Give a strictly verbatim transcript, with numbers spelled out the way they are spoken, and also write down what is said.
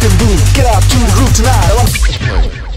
active boom. Get out to the roof tonight. I want